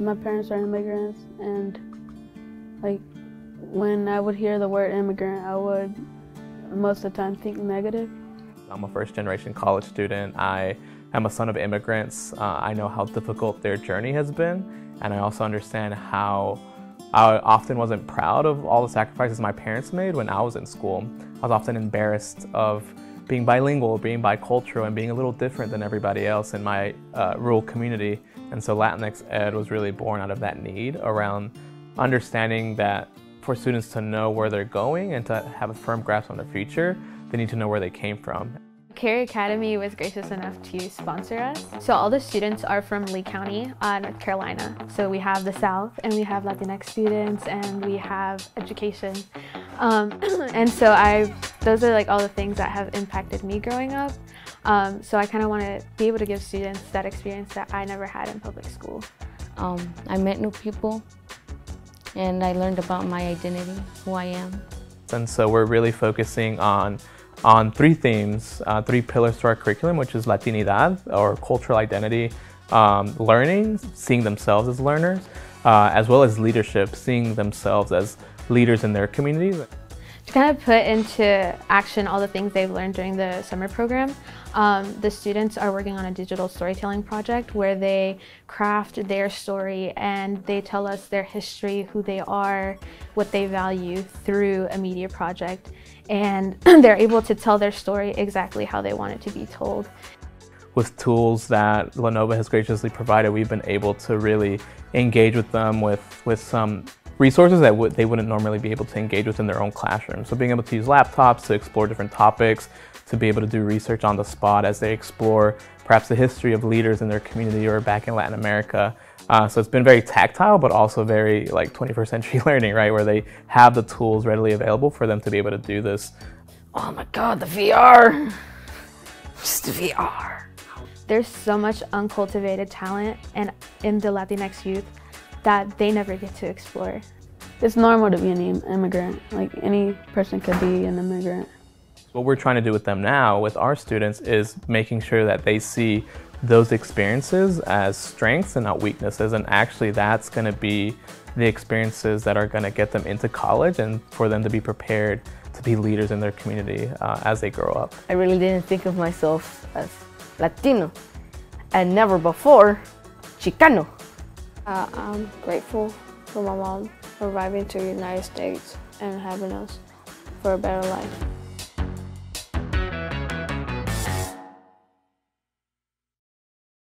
my parents are immigrants, and like when I would hear the word immigrant, I would most of the time think negative. I'm a first-generation college student. I am a son of immigrants. I know how difficult their journey has been, and I also understand how I often wasn't proud of all the sacrifices my parents made when I was in school. I was often embarrassed of being bilingual, being bicultural, and being a little different than everybody else in my rural community. And so Latinx Ed was really born out of that need around understanding that for students to know where they're going and to have a firm grasp on their future, they need to know where they came from. Cary Academy was gracious enough to sponsor us. So all the students are from Lee County, North Carolina. So we have the South, and we have Latinx students, and we have education. And so those are like all the things that have impacted me growing up. So I kind of want to be able to give students that experience that I never had in public school. I met new people, and I learned about my identity, who I am. And so we're really focusing on three themes, three pillars to our curriculum, which is Latinidad, or cultural identity, learning, seeing themselves as learners, as well as leadership, seeing themselves as leaders in their communities. To kind of put into action all the things they've learned during the summer program, the students are working on a digital storytelling project where they craft their story and they tell us their history, who they are, what they value through a media project. And they're able to tell their story exactly how they want it to be told. With tools that Lenovo has graciously provided, we've been able to really engage with them with some resources that they wouldn't normally be able to engage with in their own classroom. So being able to use laptops to explore different topics, to be able to do research on the spot as they explore perhaps the history of leaders in their community or back in Latin America. So it's been very tactile, but also very like 21st century learning, right? Where they have the tools readily available for them to be able to do this. Oh my God, the VR, just the VR. There's so much uncultivated talent and in the Latinx youth that they never get to explore. It's normal to be an immigrant. Like any person could be an immigrant. What we're trying to do with them now, with our students, is making sure that they see those experiences as strengths and not weaknesses, and actually that's going to be the experiences that are going to get them into college and for them to be prepared to be leaders in their community as they grow up. I really didn't think of myself as Latino, and never before Chicano. I'm grateful for my mom for arriving to the United States and having us for a better life.